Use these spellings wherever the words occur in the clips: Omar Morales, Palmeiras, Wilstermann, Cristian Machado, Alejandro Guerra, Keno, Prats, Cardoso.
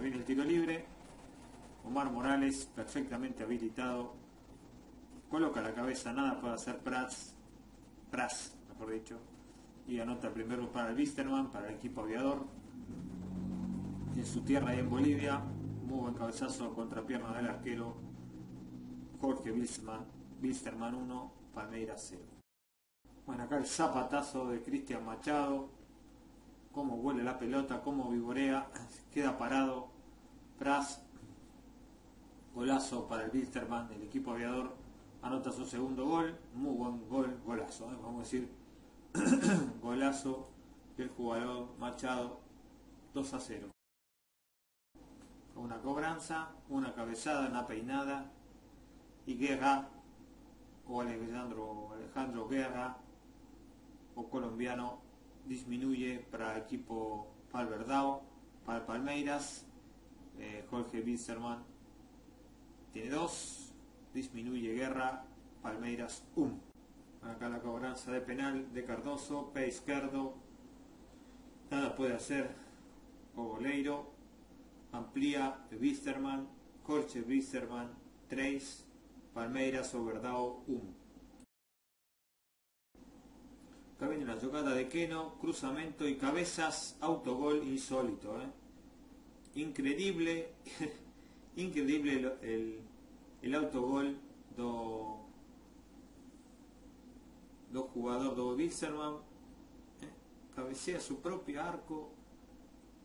Bueno, viene el tiro libre. Omar Morales, perfectamente habilitado. Coloca la cabeza, nada puede hacer Prats, mejor dicho. Y anota el primer gol para el Wilstermann, para el equipo aviador. En su tierra y en Bolivia. Muy buen cabezazo, contrapierna del arquero. Jorge Wilstermann 1, Palmeiras 0. Bueno, acá el zapatazo de Cristian Machado. Cómo huele la pelota, cómo vivorea. Queda parado. Prats. Golazo para el Wilstermann, el equipo aviador. Anota su segundo gol. Muy buen gol, golazo, vamos a decir. Golazo del jugador Machado. 2-0. Una cobranza, una cabezada, una peinada. Y Guerra, o Alejandro Guerra, o colombiano, disminuye para el equipo Palverdao, para Palmeiras. Jorge Wilstermann tiene 2, disminuye Guerra, Palmeiras 1. Acá la cobranza de penal de Cardoso, pie izquierdo, nada puede hacer o goleiro. Amplía Wilstermann, Jorge Wilstermann 3, Palmeiras Overdao 1. Acá viene la jugada de Keno, cruzamiento y cabezas, autogol insólito, Increíble, increíble el autogol do jugador do Wilstermann, cabecea su propio arco.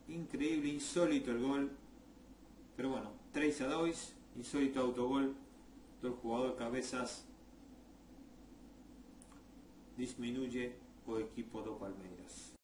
Increíble, insólito el gol, pero bueno, 3-2, insólito autogol del jugador cabezas, disminuye o equipo do Palmeiras.